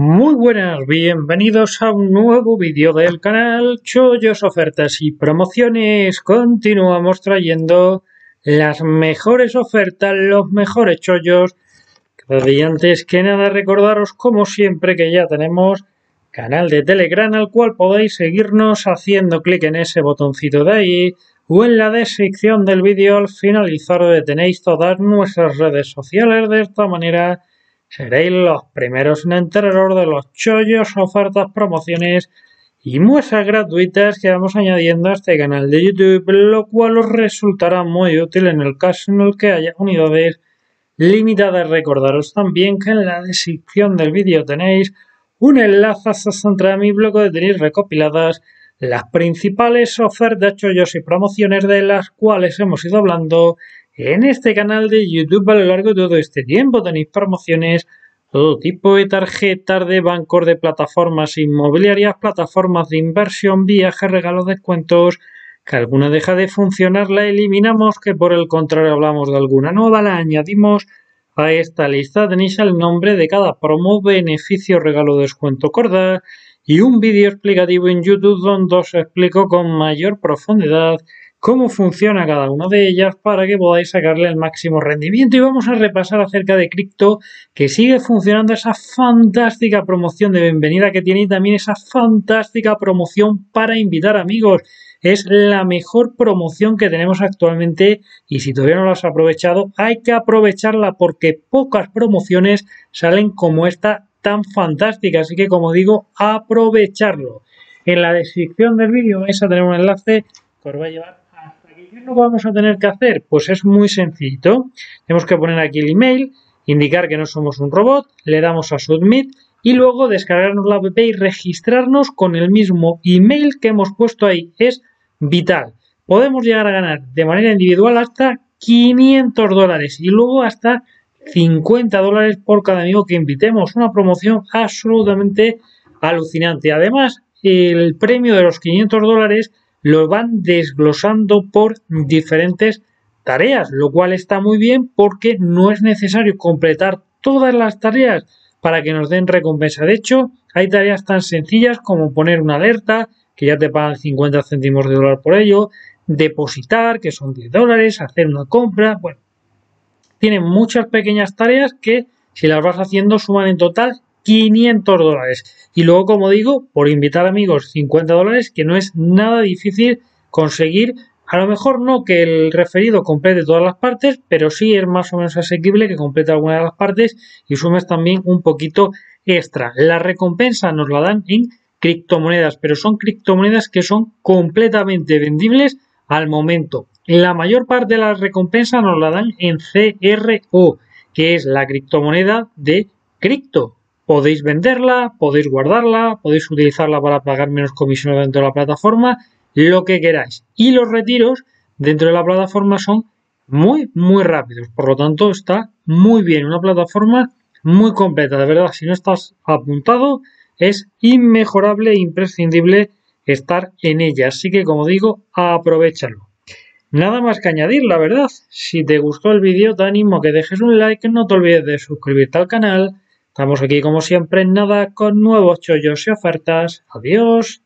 Muy buenas, bienvenidos a un nuevo vídeo del canal Chollos, Ofertas y Promociones. Continuamos trayendo las mejores ofertas, los mejores chollos. Y antes que nada recordaros como siempre que ya tenemos canal de Telegram al cual podéis seguirnos haciendo clic en ese botoncito de ahí o en la descripción del vídeo al finalizar donde tenéis todas nuestras redes sociales. De esta manera seréis los primeros en enteraros de los chollos, ofertas, promociones y muestras gratuitas que vamos añadiendo a este canal de YouTube, lo cual os resultará muy útil en el caso en el que haya unidades limitadas. Recordaros también que en la descripción del vídeo tenéis un enlace a mi blog donde tenéis recopiladas las principales ofertas, chollos y promociones de las cuales hemos ido hablando en este canal de YouTube a lo largo de todo este tiempo. Tenéis promociones, todo tipo de tarjetas, de bancos, de plataformas inmobiliarias, plataformas de inversión, viajes, regalos, descuentos. Que alguna deja de funcionar la eliminamos, que por el contrario hablamos de alguna nueva, la añadimos a esta lista. Tenéis el nombre de cada promo, beneficio, regalo, descuento, corda y un vídeo explicativo en YouTube donde os explico con mayor profundidad cómo funciona cada una de ellas para que podáis sacarle el máximo rendimiento. Y vamos a repasar acerca de Crypto, que sigue funcionando esa fantástica promoción de bienvenida que tiene y también esa fantástica promoción para invitar amigos. Es la mejor promoción que tenemos actualmente y si todavía no la has aprovechado, hay que aprovecharla porque pocas promociones salen como esta tan fantástica. Así que, como digo, aprovecharlo. En la descripción del vídeo vais a tener un enlace que os va a llevar. ¿Qué no vamos a tener que hacer? Pues es muy sencillito. Tenemos que poner aquí el email, indicar que no somos un robot, le damos a Submit y luego descargarnos la app y registrarnos con el mismo email que hemos puesto ahí. Es vital. Podemos llegar a ganar de manera individual hasta $500 y luego hasta $50 por cada amigo que invitemos. Una promoción absolutamente alucinante. Además, el premio de los $500 lo van desglosando por diferentes tareas, lo cual está muy bien porque no es necesario completar todas las tareas para que nos den recompensa. De hecho, hay tareas tan sencillas como poner una alerta, que ya te pagan 50 céntimos de dólar por ello, depositar, que son $10, hacer una compra. Bueno, tienen muchas pequeñas tareas que si las vas haciendo suman en total $500. Y luego, como digo, por invitar amigos $50, que no es nada difícil conseguir. A lo mejor no que el referido complete todas las partes, pero sí es más o menos asequible que complete alguna de las partes y sumes también un poquito extra. La recompensa nos la dan en criptomonedas, pero son criptomonedas que son completamente vendibles al momento. La mayor parte de la recompensa nos la dan en CRO, que es la criptomoneda de Crypto. Podéis venderla, podéis guardarla, podéis utilizarla para pagar menos comisiones dentro de la plataforma, lo que queráis. Y los retiros dentro de la plataforma son muy rápidos. Por lo tanto, está muy bien. Una plataforma muy completa. De verdad, si no estás apuntado, es inmejorable e imprescindible estar en ella. Así que, como digo, aprovechalo. Nada más que añadir, la verdad. Si te gustó el vídeo, te animo a que dejes un like. No te olvides de suscribirte al canal. Estamos aquí como siempre en nada con nuevos chollos y ofertas. Adiós.